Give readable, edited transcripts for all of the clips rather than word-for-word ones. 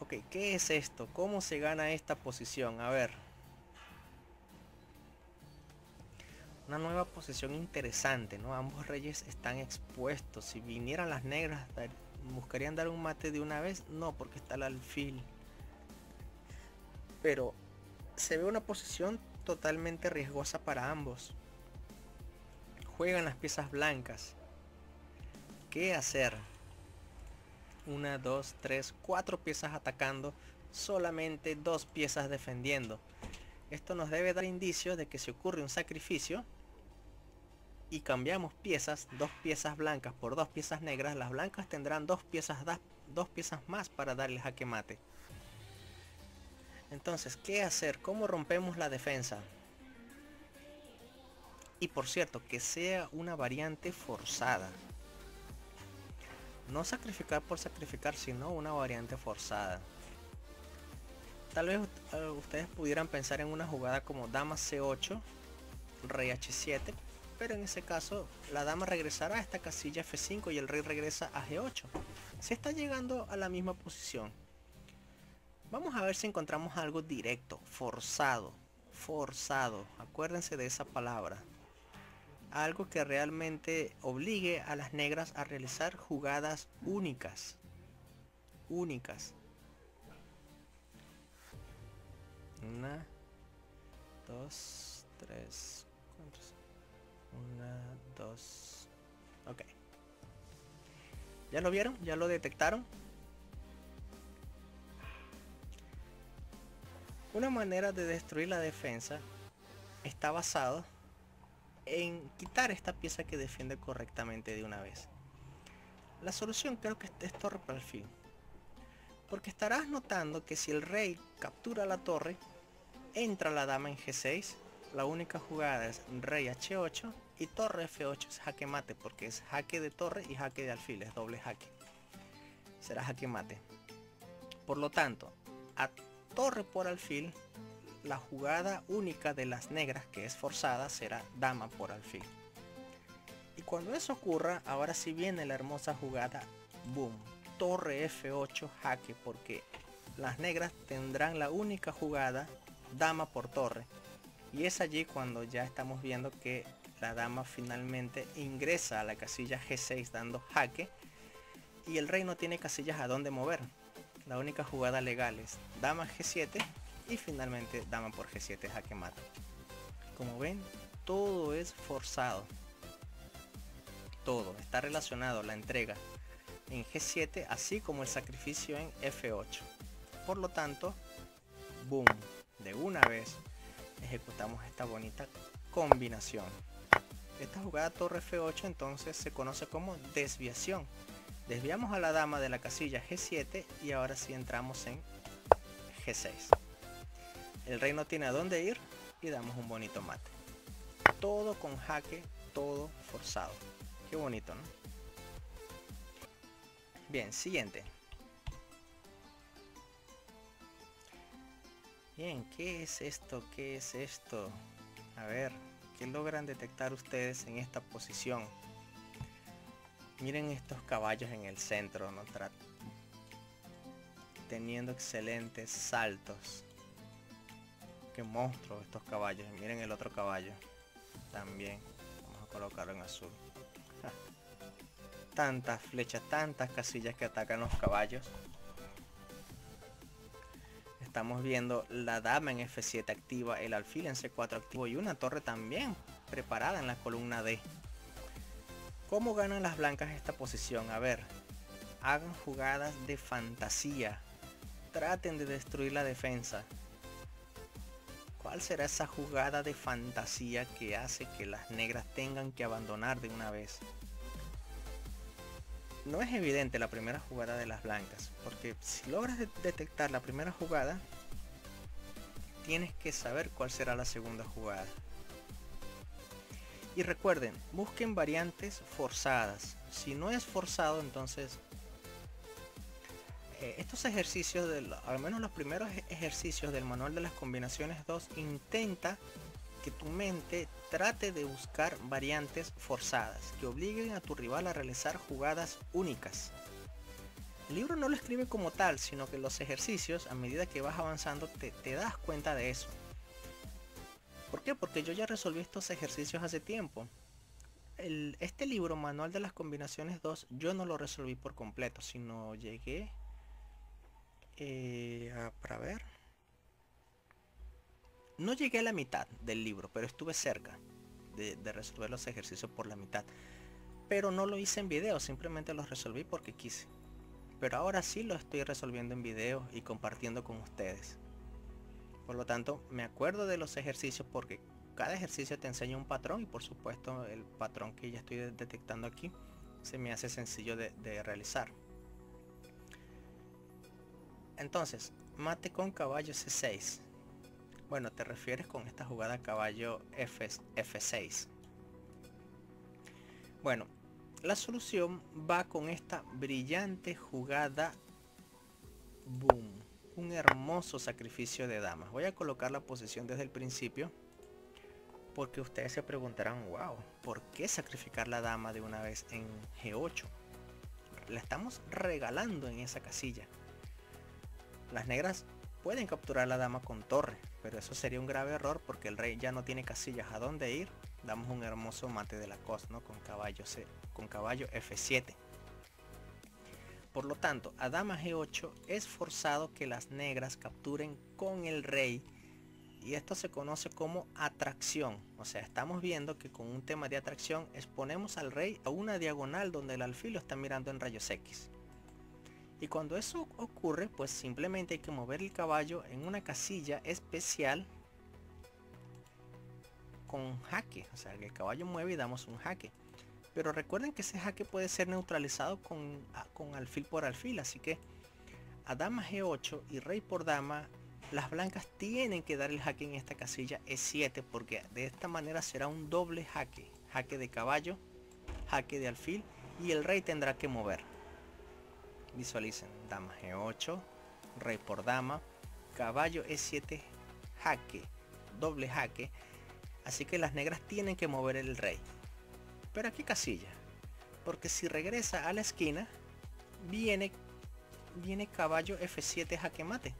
Ok, ¿qué es esto? ¿Cómo se gana esta posición? A ver. Una nueva posición interesante, ¿no? Ambos reyes están expuestos. Si vinieran las negras, ¿buscarían dar un mate de una vez? No, porque está el alfil. Pero se ve una posición totalmente riesgosa para ambos. Juegan las piezas blancas. ¿Qué hacer? 1, 2, 3, 4 piezas atacando, solamente 2 piezas defendiendo. Esto nos debe dar indicios de que si ocurre un sacrificio y cambiamos piezas, 2 piezas blancas por 2 piezas negras, las blancas tendrán 2 piezas más para darle jaque mate. Entonces, ¿qué hacer? ¿Cómo rompemos la defensa? Y por cierto, que sea una variante forzada. No sacrificar por sacrificar, sino una variante forzada. Tal vez ustedes pudieran pensar en una jugada como dama C8, rey H7, pero en ese caso la dama regresará a esta casilla F5 y el rey regresa a G8. Se está llegando a la misma posición. Vamos a ver si encontramos algo directo, forzado, forzado, acuérdense de esa palabra. Algo que realmente obligue a las negras a realizar jugadas únicas. Únicas. 1, 2, 3, 4, 1, 2. Ok. ¿Ya lo vieron? ¿Ya lo detectaron? Una manera de destruir la defensa está basada en quitar esta pieza que defiende correctamente de una vez. La solución creo que es torre para el fin, porque estarás notando que si el rey captura la torre, entra la dama en G6. La única jugada es rey H8 y torre F8 es jaque mate, porque es jaque de torre y jaque de alfil, es doble jaque, será jaque mate. Por lo tanto, a torre por alfil, la jugada única de las negras que es forzada será dama por alfil. Y cuando eso ocurra, ahora sí viene la hermosa jugada, boom, torre F8 jaque, porque las negras tendrán la única jugada dama por torre. Y es allí cuando ya estamos viendo que la dama finalmente ingresa a la casilla G6 dando jaque, y el rey no tiene casillas a dónde mover. La única jugada legal es dama G7 y finalmente dama por G7 jaque mate. Como ven, todo es forzado. Todo está relacionado, la entrega en G7 así como el sacrificio en F8. Por lo tanto, boom, de una vez ejecutamos esta bonita combinación. Esta jugada torre F8 entonces se conoce como desviación. Desviamos a la dama de la casilla G7 y ahora sí entramos en G6. El rey no tiene a dónde ir y damos un bonito mate. Todo con jaque, todo forzado. Qué bonito, ¿no? Bien, siguiente. Bien, ¿qué es esto? ¿Qué es esto? A ver, ¿qué logran detectar ustedes en esta posición? Miren estos caballos en el centro, ¿no? Teniendo excelentes saltos. Qué monstruo estos caballos. Miren el otro caballo. También. Vamos a colocarlo en azul. Ja. Tantas flechas, tantas casillas que atacan los caballos. Estamos viendo la dama en F7 activa, el alfil en C4 activo y una torre también preparada en la columna D. ¿Cómo ganan las blancas esta posición? A ver, hagan jugadas de fantasía. Traten de destruir la defensa. ¿Cuál será esa jugada de fantasía que hace que las negras tengan que abandonar de una vez? No es evidente la primera jugada de las blancas, porque si logras detectar la primera jugada, tienes que saber cuál será la segunda jugada. Y recuerden, busquen variantes forzadas. Si no es forzado, entonces estos ejercicios, al menos los primeros ejercicios del Manual de las Combinaciones 2, intenta que tu mente trate de buscar variantes forzadas que obliguen a tu rival a realizar jugadas únicas. El libro no lo escribe como tal, sino que los ejercicios, a medida que vas avanzando, te das cuenta de eso. ¿Por qué? Porque yo ya resolví estos ejercicios hace tiempo. Este libro, Manual de las Combinaciones 2, yo no lo resolví por completo, sino llegué para ver. No llegué a la mitad del libro, pero estuve cerca de resolver los ejercicios por la mitad. Pero no lo hice en video, simplemente los resolví porque quise. Pero ahora sí lo estoy resolviendo en video y compartiendo con ustedes. Por lo tanto, me acuerdo de los ejercicios porque cada ejercicio te enseña un patrón, y por supuesto el patrón que ya estoy detectando aquí se me hace sencillo de realizar. Entonces, mate con caballo C6. Bueno, te refieres con esta jugada a caballo F6. Bueno, la solución va con esta brillante jugada. Boom. Un hermoso sacrificio de damas. Voy a colocar la posición desde el principio, porque ustedes se preguntarán, wow, ¿por qué sacrificar la dama de una vez en G8? La estamos regalando en esa casilla. Las negras pueden capturar la dama con torre, pero eso sería un grave error porque el rey ya no tiene casillas a dónde ir. Damos un hermoso mate de la costa, ¿no? Con caballo F7. Por lo tanto, a dama G8 es forzado que las negras capturen con el rey, y esto se conoce como atracción. O sea, estamos viendo que con un tema de atracción exponemos al rey a una diagonal donde el alfil lo está mirando en rayos X. Y cuando eso ocurre, pues simplemente hay que mover el caballo en una casilla especial con jaque. O sea, que el caballo mueve y damos un jaque. Pero recuerden que ese jaque puede ser neutralizado con alfil por alfil. Así que a dama G8 y rey por dama, las blancas tienen que dar el jaque en esta casilla E7. Porque de esta manera será un doble jaque. Jaque de caballo, jaque de alfil, y el rey tendrá que mover. Visualicen, dama G8, rey por dama, caballo E7, jaque, doble jaque. Así que las negras tienen que mover el rey. ¿Pero a qué casilla? Porque si regresa a la esquina, viene caballo F7, jaque mate.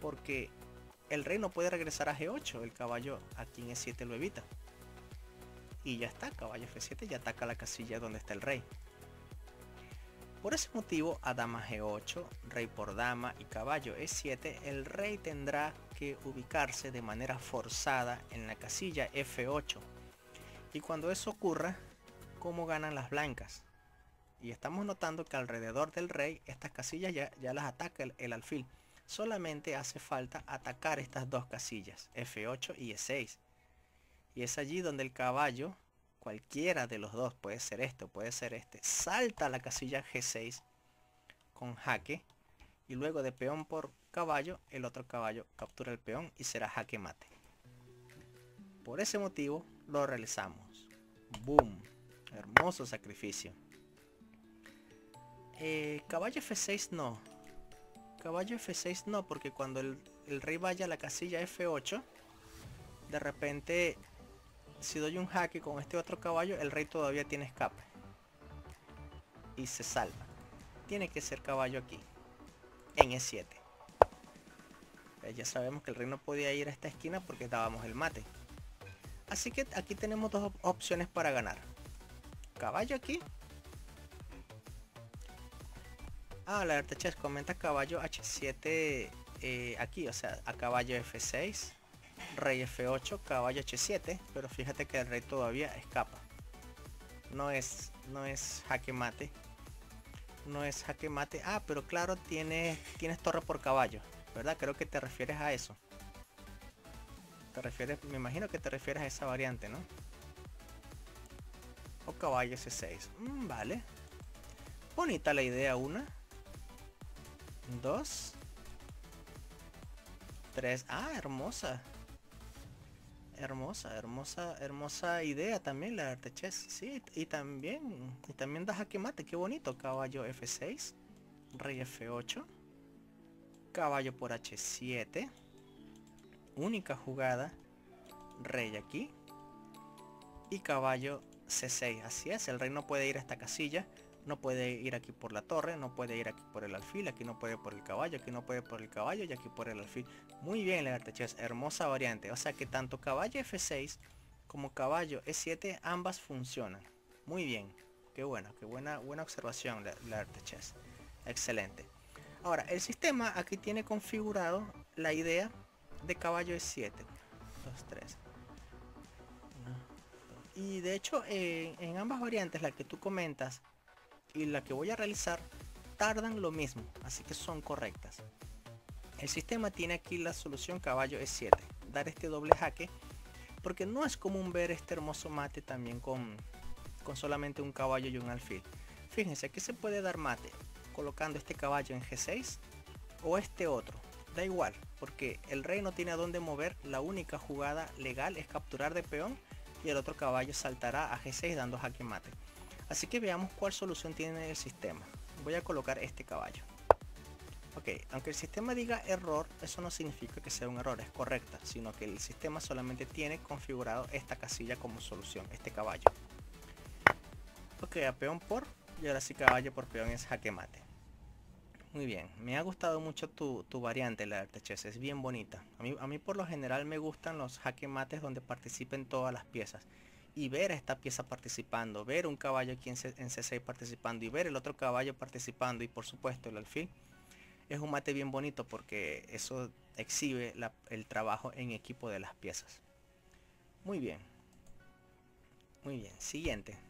Porque el rey no puede regresar a G8, el caballo aquí en E7 lo evita. Y ya está, caballo F7 ya ataca la casilla donde está el rey. Por ese motivo, a dama G8, rey por dama y caballo E7, el rey tendrá que ubicarse de manera forzada en la casilla F8. Y cuando eso ocurra, ¿cómo ganan las blancas? Y estamos notando que alrededor del rey, estas casillas ya las ataca el alfil. Solamente hace falta atacar estas dos casillas, F8 y E6. Y es allí donde el caballo, cualquiera de los dos, puede ser esto, puede ser este, salta a la casilla G6 con jaque, y luego de peón por caballo, el otro caballo captura el peón y será jaque mate. Por ese motivo lo realizamos. Boom, hermoso sacrificio. Caballo F6 no. Caballo F6 no, porque cuando el rey vaya a la casilla F8, de repente, si doy un jaque con este otro caballo, el rey todavía tiene escape y se salva. Tiene que ser caballo aquí en E7. Ya sabemos que el rey no podía ir a esta esquina porque dábamos el mate. Así que aquí tenemos dos opciones para ganar. Caballo aquí. Ah, la Artechez comenta caballo H7 aquí, o sea, a caballo F6, rey F8, caballo H7, pero fíjate que el rey todavía escapa. No es jaque mate. No es jaque mate. Ah, pero claro, tienes torre por caballo, ¿verdad? Creo que te refieres a eso. Me imagino que te refieres a esa variante, ¿no? O caballo C6. Vale. Bonita la idea. 1, 2, 3. Ah, hermosa. Hermosa idea también la de Artechez. Sí, y también da jaque mate, qué bonito. Caballo F6, rey F8, caballo por H7. Única jugada, rey aquí y caballo C6. Así es, el rey no puede ir a esta casilla. No puede ir aquí por la torre, no puede ir aquí por el alfil, aquí no puede por el caballo, aquí no puede por el caballo y aquí por el alfil. Muy bien, lagartachas, hermosa variante. O sea que tanto caballo F6 como caballo E7 ambas funcionan. Muy bien, qué bueno, qué buena observación, lagartachas. Excelente. Ahora, el sistema aquí tiene configurado la idea de caballo E7. 2, 3. Y de hecho, en ambas variantes, la que tú comentas y la que voy a realizar, tardan lo mismo, así que son correctas. El sistema tiene aquí la solución caballo E7, dar este doble jaque, porque no es común ver este hermoso mate también con solamente un caballo y un alfil. Fíjense, aquí se puede dar mate colocando este caballo en G6 o este otro, da igual, porque el rey no tiene a dónde mover. La única jugada legal es capturar de peón y el otro caballo saltará a G6 dando jaque mate. Así que veamos cuál solución tiene el sistema. Voy a colocar este caballo. Ok, aunque el sistema diga error, eso no significa que sea un error, es correcta, sino que el sistema solamente tiene configurado esta casilla como solución, este caballo. Ok, a peón por, y ahora sí caballo por peón es jaque mate. Muy bien, me ha gustado mucho tu variante, la lagartachas, es bien bonita. A mí por lo general me gustan los jaque mates donde participen todas las piezas. Y ver a esta pieza participando, ver un caballo aquí en C6 participando y ver el otro caballo participando y por supuesto el alfil, es un mate bien bonito porque eso exhibe el trabajo en equipo de las piezas. Muy bien, siguiente.